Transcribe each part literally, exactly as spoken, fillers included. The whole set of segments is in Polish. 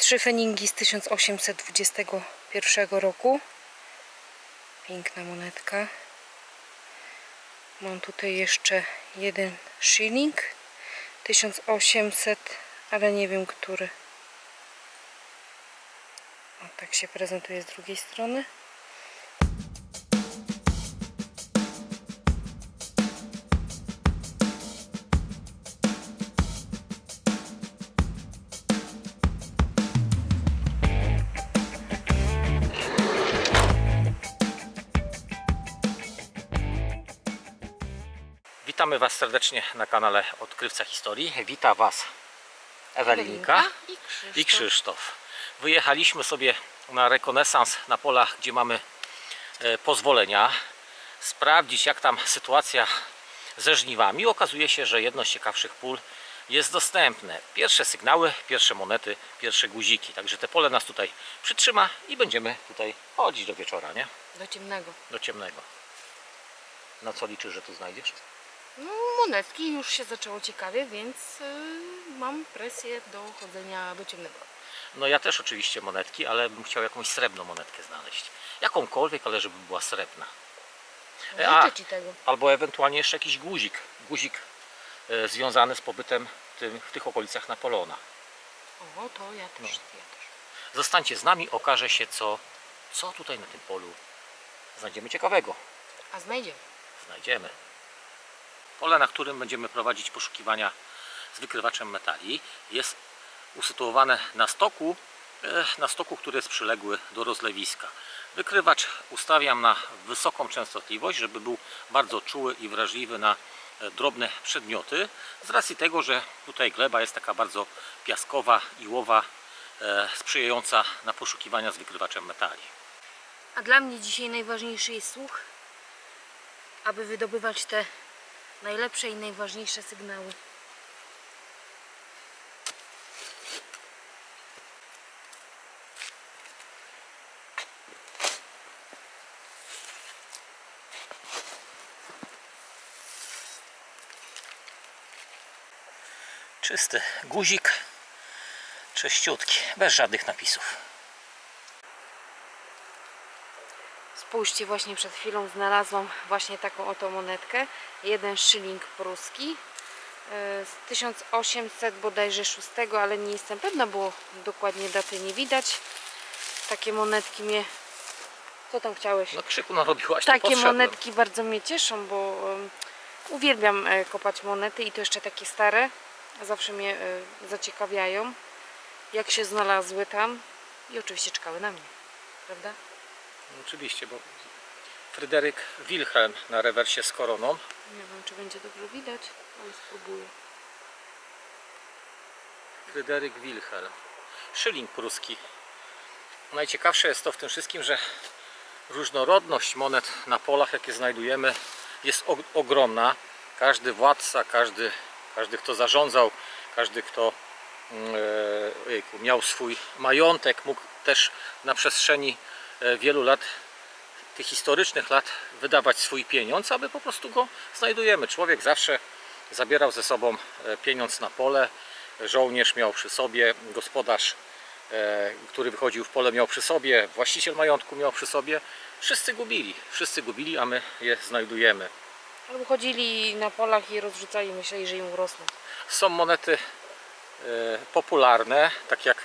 Trzy feningi z tysiąc osiemset dwudziestego pierwszego roku. Piękna monetka. Mam tutaj jeszcze jeden shilling. tysiąc osiemset, ale nie wiem który. O, tak się prezentuje z drugiej strony. Witamy Was serdecznie na kanale Odkrywca Historii. Wita Was Ewelinka i Krzysztof. i Krzysztof. Wyjechaliśmy sobie na rekonesans na polach, gdzie mamy pozwolenia, sprawdzić jak tam sytuacja ze żniwami. Okazuje się, że jedno z ciekawszych pól jest dostępne. Pierwsze sygnały, pierwsze monety, pierwsze guziki. Także te pole nas tutaj przytrzyma i będziemy tutaj chodzić do wieczora, nie? Do ciemnego. Do ciemnego. Na co liczysz, że tu znajdziesz? No, monetki, już się zaczęło ciekawie, więc yy, mam presję do chodzenia do ciemnego. No ja też oczywiście monetki, ale bym chciał jakąś srebrną monetkę znaleźć. Jakąkolwiek, ale żeby była srebrna. Życzę A, Ci tego. Albo ewentualnie jeszcze jakiś guzik. Guzik yy, związany z pobytem tym, w tych okolicach Napoleona. O, to ja też, no. ja też. Zostańcie z nami, okaże się co, co tutaj na tym polu znajdziemy ciekawego. A znajdziemy. Znajdziemy. Pole, na którym będziemy prowadzić poszukiwania z wykrywaczem metali, jest usytuowane na stoku, na stoku, który jest przyległy do rozlewiska. Wykrywacz ustawiam na wysoką częstotliwość, żeby był bardzo czuły i wrażliwy na drobne przedmioty, z racji tego, że tutaj gleba jest taka bardzo piaskowa, iłowa, sprzyjająca na poszukiwania z wykrywaczem metali. A dla mnie dzisiaj najważniejszy jest słuch, aby wydobywać te najlepsze i najważniejsze sygnały. Czysty guzik, czyściutki, bez żadnych napisów. Spójrzcie, właśnie przed chwilą znalazłam właśnie taką oto monetkę. Jeden szyling pruski z tysiąc osiemset bodajże szóstego, ale nie jestem pewna, bo dokładnie daty nie widać. Takie monetki mnie... Co tam chciałeś? No krzyku narobiłaś, to potrzebne. Takie monetki bardzo mnie cieszą, bo um, uwielbiam kopać monety i to jeszcze takie stare. Zawsze mnie um, zaciekawiają, jak się znalazły tam i oczywiście czekały na mnie, prawda? Oczywiście, bo Fryderyk Wilhelm na rewersie z koroną. Nie wiem, czy będzie dobrze widać, ale spróbuję. Fryderyk Wilhelm. Szyling pruski. Najciekawsze jest to w tym wszystkim, że różnorodność monet na polach, jakie znajdujemy, jest ogromna. Każdy władca, każdy, każdy kto zarządzał, każdy kto ojejku, miał swój majątek, mógł też na przestrzeni wielu lat, tych historycznych lat, wydawać swój pieniądz, aby po prostu go znajdujemy. Człowiek zawsze zabierał ze sobą pieniądz na pole, żołnierz miał przy sobie, gospodarz, który wychodził w pole, miał przy sobie, właściciel majątku miał przy sobie. Wszyscy gubili, wszyscy gubili, a my je znajdujemy. Albo chodzili na polach i rozrzucali, myśleli, że im urosną. Są monety popularne, tak jak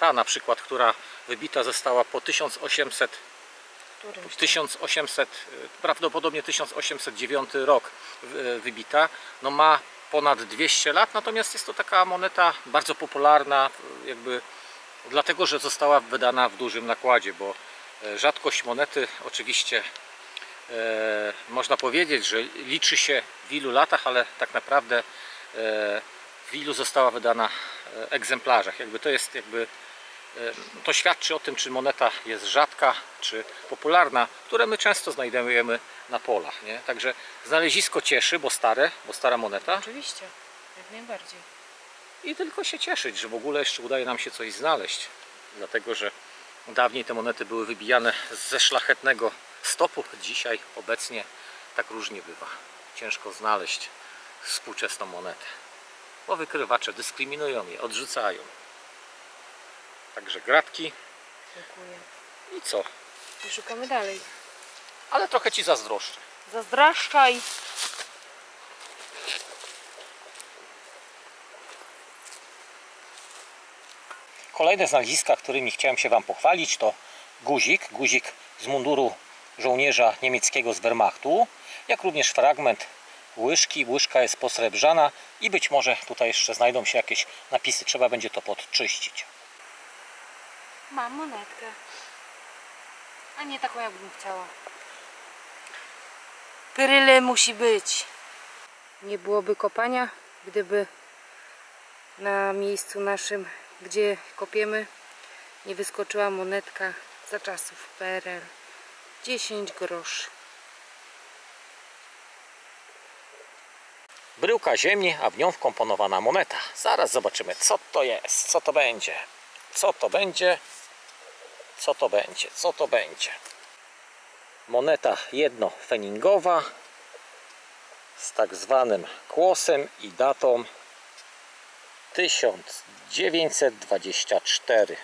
ta na przykład, która wybita została po tysiąc osiemset, tysiąc osiemset prawdopodobnie tysiąc osiemset dziewiąty rok wybita, no ma ponad dwieście lat, natomiast jest to taka moneta bardzo popularna jakby dlatego, że została wydana w dużym nakładzie, bo rzadkość monety oczywiście e, można powiedzieć, że liczy się w ilu latach, ale tak naprawdę e, w ilu została wydana egzemplarzach, jakby to jest jakby to świadczy o tym, czy moneta jest rzadka, czy popularna, które my często znajdujemy na polach, nie? Także znalezisko cieszy, bo stare, bo stara moneta. Oczywiście, jak najbardziej. I tylko się cieszyć, że w ogóle jeszcze udaje nam się coś znaleźć, dlatego że dawniej te monety były wybijane ze szlachetnego stopu, dzisiaj obecnie tak różnie bywa. Ciężko znaleźć współczesną monetę, bo wykrywacze dyskryminują je, odrzucają. Także gratki. Dziękuję. I co? I szukamy dalej. Ale trochę ci zazdroszczę. Zazdraszczaj. Kolejne znaleziska, którymi chciałem się wam pochwalić, to guzik, guzik z munduru żołnierza niemieckiego z Wehrmachtu, jak również fragment łyżki, łyżka jest posrebrzana i być może tutaj jeszcze znajdą się jakieś napisy, trzeba będzie to podczyścić. Mam monetkę, a nie taką jakbym chciała. Peryle musi być. Nie byłoby kopania, gdyby na miejscu naszym, gdzie kopiemy, nie wyskoczyła monetka za czasów P R L. dziesięć groszy. Bryłka ziemi, a w nią wkomponowana moneta. Zaraz zobaczymy, co to jest, co to będzie. Co to będzie? Co to będzie? Co to będzie? Moneta jednofeningowa z tak zwanym kłosem i datą tysiąc dziewięćset dwadzieścia cztery.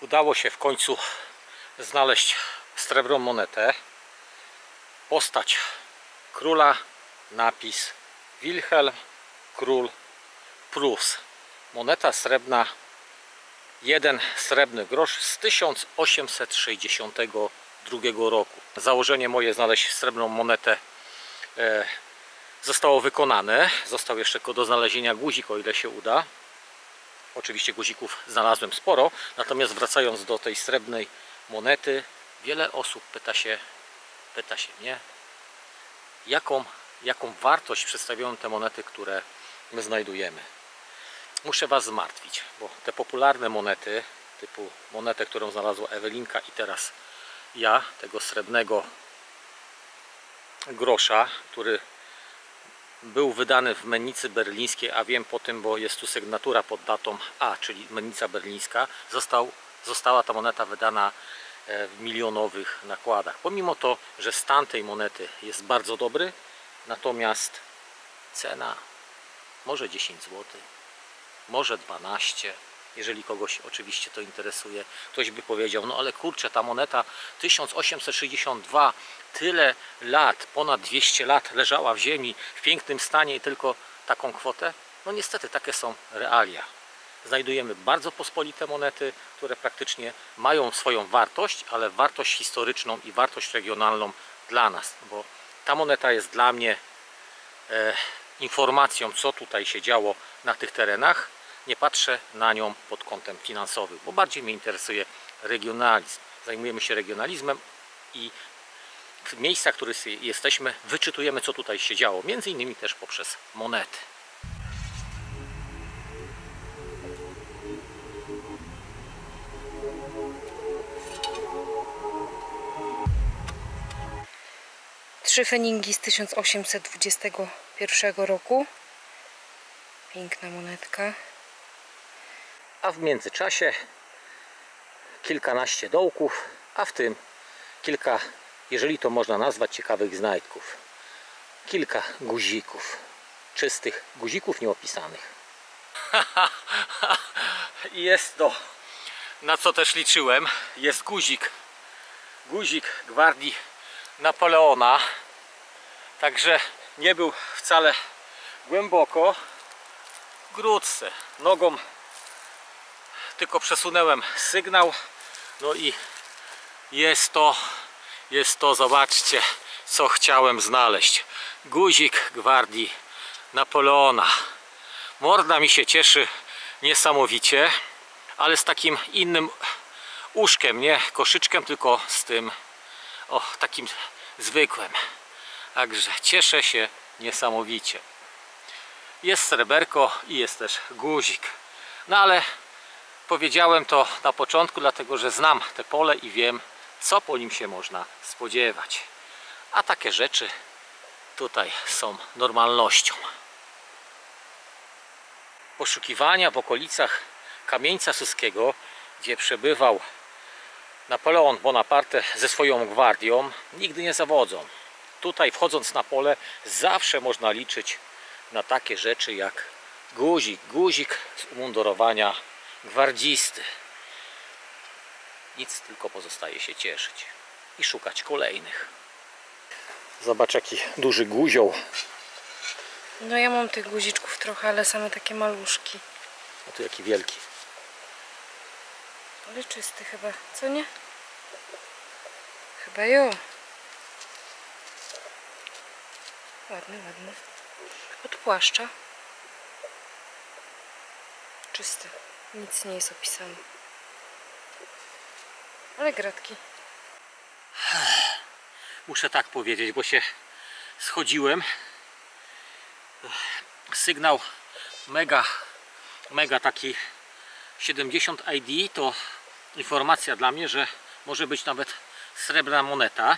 Udało się w końcu znaleźć srebrną monetę, postać króla, napis Wilhelm Król Prus. Moneta srebrna, jeden srebrny grosz z tysiąc osiemset sześćdziesiątego drugiego roku. Założenie moje znaleźć srebrną monetę e, zostało wykonane. Został jeszcze tylko do znalezienia guzik, o ile się uda. Oczywiście guzików znalazłem sporo, natomiast wracając do tej srebrnej monety, wiele osób pyta się, pyta się mnie, jaką, jaką wartość przedstawiają te monety, które my znajdujemy. Muszę was zmartwić, bo te popularne monety, typu monetę, którą znalazła Ewelinka i teraz ja, tego srebrnego grosza, który był wydany w mennicy berlińskiej, a wiem po tym, bo jest tu sygnatura pod datą A, czyli mennica berlińska, został, została ta moneta wydana w milionowych nakładach. Pomimo to, że stan tej monety jest bardzo dobry, natomiast cena może dziesięć złotych, może dwanaście. Jeżeli kogoś oczywiście to interesuje, ktoś by powiedział, no ale kurczę, ta moneta tysiąc osiemset sześćdziesiąt dwa, tyle lat, ponad dwieście lat leżała w ziemi w pięknym stanie i tylko taką kwotę? No niestety takie są realia. Znajdujemy bardzo pospolite monety, które praktycznie mają swoją wartość, ale wartość historyczną i wartość regionalną dla nas, bo ta moneta jest dla mnie e, informacją, co tutaj się działo na tych terenach. Nie patrzę na nią pod kątem finansowym, bo bardziej mnie interesuje regionalizm. Zajmujemy się regionalizmem i w miejscach, w których jesteśmy, wyczytujemy, co tutaj się działo, między innymi też poprzez monety. Trzy feningi z tysiąc osiemset dwudziestego pierwszego roku. Piękna monetka. A w międzyczasie kilkanaście dołków, a w tym kilka, jeżeli to można nazwać, ciekawych znajdków. Kilka guzików, czystych guzików nieopisanych. Jest to, na co też liczyłem, jest guzik. Guzik Gwardii Napoleona. Także nie był wcale głęboko. Wkrótce nogą tylko przesunęłem sygnał, no i jest to, jest to, zobaczcie, co chciałem znaleźć. Guzik Gwardii Napoleona. Morda mi się cieszy niesamowicie, ale z takim innym uszkiem, nie koszyczkiem, tylko z tym, o, takim zwykłym. Także cieszę się niesamowicie. Jest sreberko i jest też guzik. No ale powiedziałem to na początku, dlatego że znam te pole i wiem, co po nim się można spodziewać. A takie rzeczy tutaj są normalnością. poszukiwania w okolicach Kamieńca Suskiego, gdzie przebywał Napoleon Bonaparte ze swoją gwardią, nigdy nie zawodzą. Tutaj, wchodząc na pole, zawsze można liczyć na takie rzeczy jak guzik, guzik z umundurowania gwardzisty. Nic tylko pozostaje się cieszyć i szukać kolejnych. Zobacz, jaki duży guzioł. No ja mam tych guziczków trochę, ale same takie maluszki. A tu jaki wielki. Ale czysty chyba, co nie? Chyba jo. Ładny, ładny. Od płaszcza. Czysty. Nic nie jest opisane. Ale gratki. Muszę tak powiedzieć, bo się schodziłem. Sygnał mega, mega taki siedemdziesiąt I D to informacja dla mnie, że może być nawet srebrna moneta.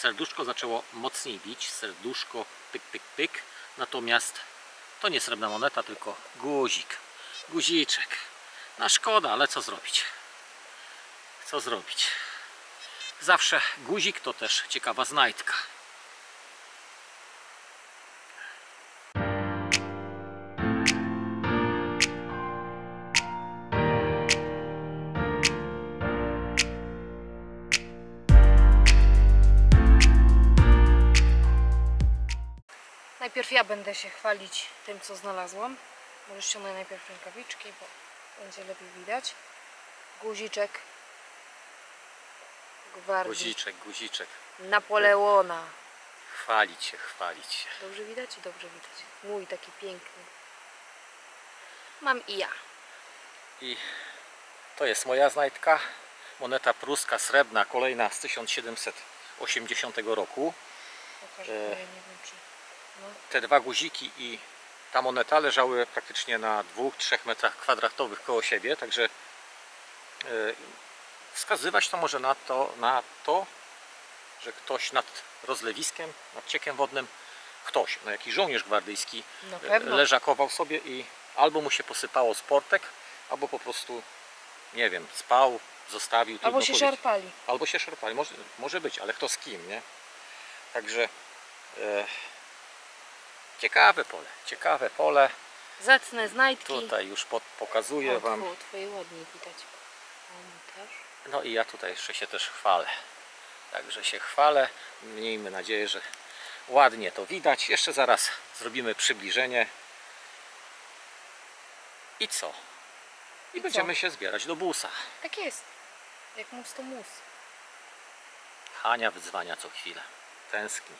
Serduszko zaczęło mocniej bić, serduszko pyk, pyk, pyk. Natomiast to nie srebrna moneta, tylko guzik, guziczek. No szkoda, ale co zrobić? Co zrobić? Zawsze guzik to też ciekawa znajdka. Najpierw ja będę się chwalić tym, co znalazłam. Może ściągnę najpierw rękawiczki, bo będzie lepiej widać. Guziczek Gwardii. Guziczek, guziczek Napoleona. Chwalić się, chwalić się. Dobrze widać? Dobrze widać. Mój taki piękny. Mam i ja. I to jest moja znajdka. Moneta pruska srebrna, kolejna z tysiąc siedemset osiemdziesiątego roku. Pokażę, e... ja nie wiem, czy... No. Te dwa guziki i ta moneta leżały praktycznie na dwóch, trzech metrach kwadratowych koło siebie, także yy, wskazywać to może na to, na to, że ktoś nad rozlewiskiem, nad ciekiem wodnym, ktoś, no jakiś żołnierz gwardyjski, no leżakował sobie i albo mu się posypało z portek, albo po prostu, nie wiem, spał, zostawił. Albo się powiedzieć. szarpali. Albo się szarpali, może, może być, ale kto z kim, nie? Także... Yy, Ciekawe pole, ciekawe pole. Zacne znajdki. Tutaj już pod, pokazuję o, wam. O, twoje ładniej widać. No i ja tutaj jeszcze się też chwalę. Także się chwalę. Miejmy nadzieję, że ładnie to widać. Jeszcze zaraz zrobimy przybliżenie. I co? I, I będziemy co? się zbierać do busa. Tak jest. Jak mus to mus. Hania wyzwania co chwilę. Tęskni.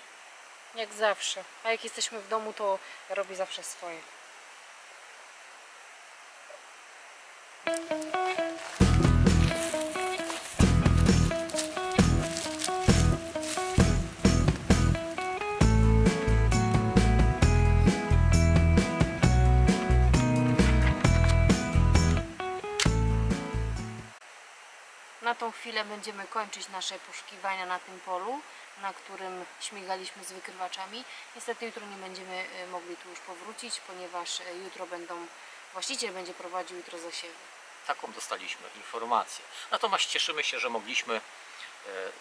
Jak zawsze, a jak jesteśmy w domu, to robi zawsze swoje. Na tą chwilę będziemy kończyć nasze poszukiwania na tym polu, na którym śmigaliśmy z wykrywaczami. Niestety jutro nie będziemy mogli tu już powrócić, ponieważ jutro będą, właściciel będzie prowadził jutro zasiewy. Taką dostaliśmy informację. Natomiast cieszymy się, że mogliśmy,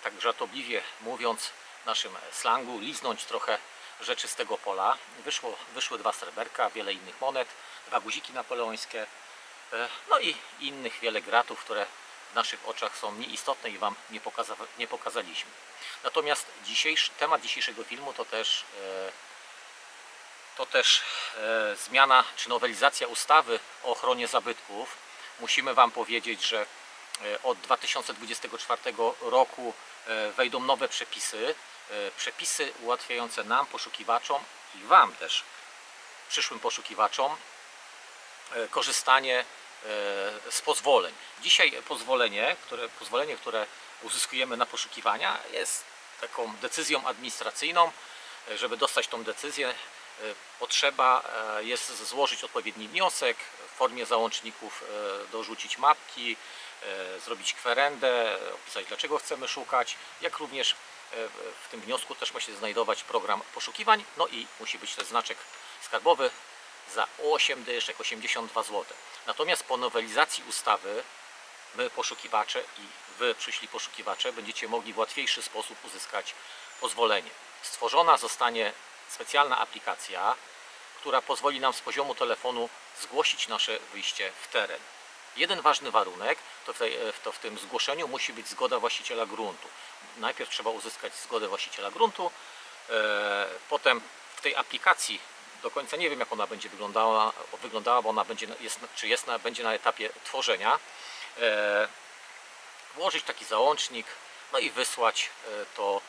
tak żartobliwie mówiąc w naszym slangu, liznąć trochę rzeczy z tego pola. Wyszło, wyszły dwa sreberka, wiele innych monet, dwa guziki napoleońskie, no i innych wiele gratów, które w naszych oczach są nieistotne i wam nie, pokaza nie pokazaliśmy. Natomiast dzisiejszy, temat dzisiejszego filmu to też, e, to też e, zmiana czy nowelizacja ustawy o ochronie zabytków. Musimy wam powiedzieć, że e, od dwa tysiące dwudziestego czwartego roku e, wejdą nowe przepisy. E, przepisy ułatwiające nam, poszukiwaczom i wam też, przyszłym poszukiwaczom, e, korzystanie z pozwoleń. Dzisiaj pozwolenie, które, pozwolenie, które uzyskujemy na poszukiwania, jest taką decyzją administracyjną. Żeby dostać tą decyzję, potrzeba jest złożyć odpowiedni wniosek, w formie załączników dorzucić mapki, zrobić kwerendę, opisać, dlaczego chcemy szukać, jak również w tym wniosku też musi znajdować program poszukiwań, no i musi być też znaczek skarbowy za osiem dyszek, osiemdziesiąt dwa złote. Natomiast po nowelizacji ustawy my, poszukiwacze, i wy, przyszli poszukiwacze, będziecie mogli w łatwiejszy sposób uzyskać pozwolenie. Stworzona zostanie specjalna aplikacja, która pozwoli nam z poziomu telefonu zgłosić nasze wyjście w teren. Jeden ważny warunek to w, tej, to w tym zgłoszeniu musi być zgoda właściciela gruntu. Najpierw trzeba uzyskać zgodę właściciela gruntu, e, potem w tej aplikacji do końca nie wiem, jak ona będzie wyglądała, wyglądała bo ona będzie, jest, czy jest na, będzie na etapie tworzenia. E, włożyć taki załącznik, no i wysłać e, to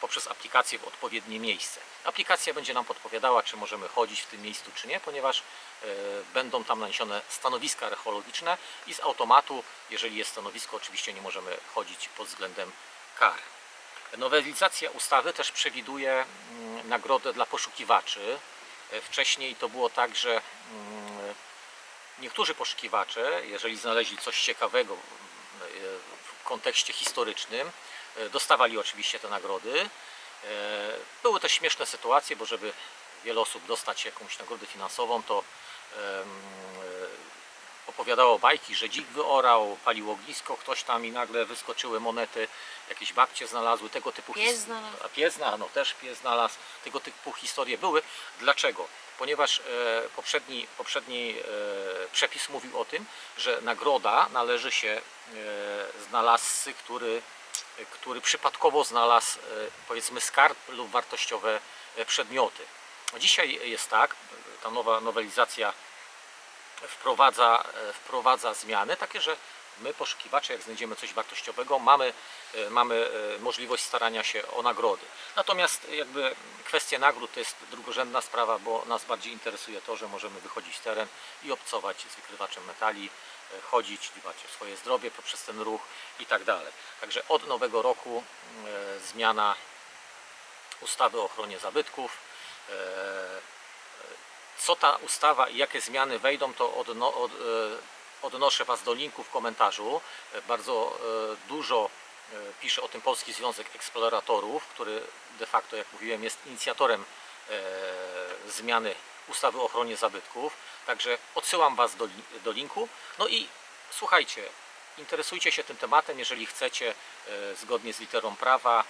poprzez aplikację w odpowiednie miejsce. Aplikacja będzie nam podpowiadała, czy możemy chodzić w tym miejscu, czy nie, ponieważ będą tam naniesione stanowiska archeologiczne i z automatu, jeżeli jest stanowisko, oczywiście nie możemy chodzić pod względem kar. Nowelizacja ustawy też przewiduje nagrodę dla poszukiwaczy. Wcześniej to było tak, że niektórzy poszukiwacze, jeżeli znaleźli coś ciekawego w kontekście historycznym, dostawali oczywiście te nagrody. Były też śmieszne sytuacje, bo żeby wiele osób dostać jakąś nagrodę finansową, to opowiadało bajki, że dzik wyorał, palił ognisko, ktoś tam i nagle wyskoczyły monety, jakieś babcie znalazły, tego typu historie. Pies, no też pies znalazł, tego typu historie były. Dlaczego? Ponieważ poprzedni, poprzedni przepis mówił o tym, że nagroda należy się znalazcy, który który przypadkowo znalazł, powiedzmy, skarb lub wartościowe przedmioty. Dzisiaj jest tak, ta nowa nowelizacja wprowadza, wprowadza zmiany takie, że my, poszukiwacze, jak znajdziemy coś wartościowego, mamy, mamy możliwość starania się o nagrody. Natomiast jakby kwestia nagród to jest drugorzędna sprawa, bo nas bardziej interesuje to, że możemy wychodzić w teren i obcować z wykrywaczem metali, chodzić, dbać o swoje zdrowie poprzez ten ruch i tak dalej. Także od nowego roku zmiana ustawy o ochronie zabytków. Co ta ustawa i jakie zmiany wejdą, to odno, od, odnoszę Was do linku w komentarzu. Bardzo dużo pisze o tym Polski Związek Eksploratorów, który de facto, jak mówiłem, jest inicjatorem zmiany ustawy o ochronie zabytków. Także odsyłam Was do, do linku. No i słuchajcie, interesujcie się tym tematem, jeżeli chcecie zgodnie z literą prawa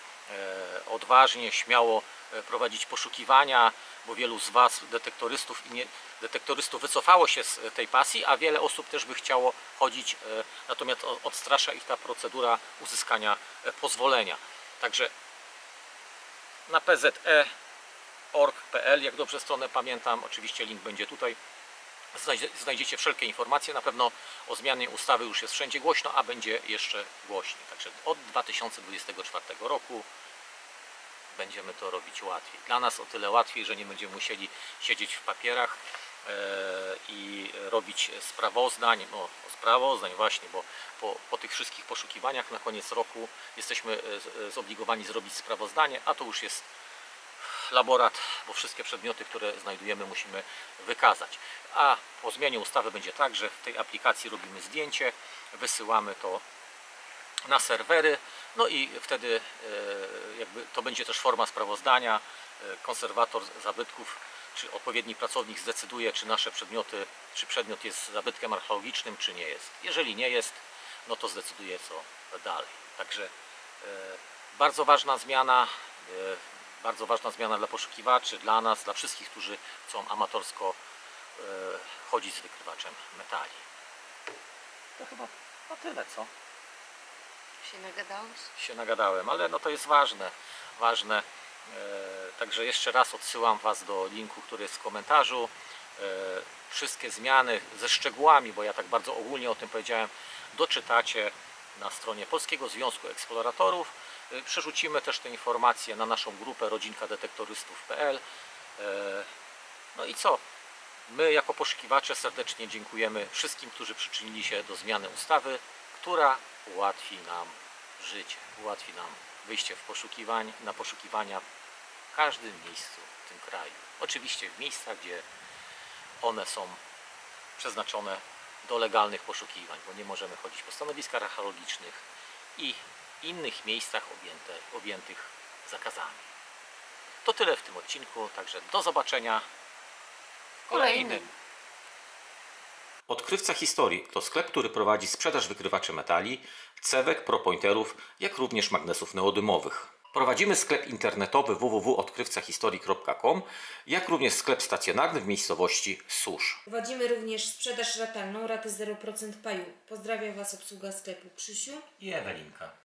odważnie, śmiało prowadzić poszukiwania, bo wielu z Was, detektorystów i nie, detektorystów, wycofało się z tej pasji, a wiele osób też by chciało chodzić, natomiast odstrasza ich ta procedura uzyskania pozwolenia. Także na p z e kropka org kropka p l, jak dobrze stronę pamiętam, oczywiście link będzie tutaj, znajdziecie wszelkie informacje. Na pewno o zmianie ustawy już jest wszędzie głośno, a będzie jeszcze głośniej. Także od dwa tysiące dwudziestego czwartego roku będziemy to robić łatwiej. Dla nas o tyle łatwiej, że nie będziemy musieli siedzieć w papierach i robić sprawozdań, no sprawozdań właśnie, bo po, po tych wszystkich poszukiwaniach na koniec roku jesteśmy zobligowani zrobić sprawozdanie, a to już jest laborat, bo wszystkie przedmioty, które znajdujemy, musimy wykazać. A po zmianie ustawy będzie tak, że w tej aplikacji robimy zdjęcie, wysyłamy to na serwery, no i wtedy jakby to będzie też forma sprawozdania. Konserwator zabytków czy odpowiedni pracownik zdecyduje, czy nasze przedmioty, czy przedmiot jest zabytkiem archeologicznym, czy nie jest. Jeżeli nie jest, no to zdecyduje, co dalej. Także bardzo ważna zmiana. Bardzo ważna zmiana dla poszukiwaczy, dla nas, dla wszystkich, którzy chcą amatorsko yy, chodzić z wykrywaczem metali. To chyba na tyle, co? Się nagadałeś? Się nagadałem, ale no to jest ważne. ważne. Yy, także jeszcze raz odsyłam Was do linku, który jest w komentarzu. Yy, wszystkie zmiany ze szczegółami, bo ja tak bardzo ogólnie o tym powiedziałem, doczytacie na stronie Polskiego Związku Eksploratorów. Przerzucimy też te informacje na naszą grupę Rodzinka detektorystów kropka p l. No i co? My jako poszukiwacze serdecznie dziękujemy wszystkim, którzy przyczynili się do zmiany ustawy, która ułatwi nam życie, ułatwi nam wyjście w poszukiwań, na poszukiwania w każdym miejscu w tym kraju. Oczywiście w miejscach, gdzie one są przeznaczone do legalnych poszukiwań, bo nie możemy chodzić po stanowiskach archeologicznych i innych miejscach objęte, objętych zakazami. To tyle w tym odcinku, także do zobaczenia kolejnym. Odkrywca Historii to sklep, który prowadzi sprzedaż wykrywaczy metali, cewek, propointerów, jak również magnesów neodymowych. Prowadzimy sklep internetowy w w w kropka odkrywca historii kropka com, jak również sklep stacjonarny w miejscowości Susz. Prowadzimy również sprzedaż ratalną, raty zero procent paju. Pozdrawiam Was obsługa sklepu Krzysiu i Ewelinka.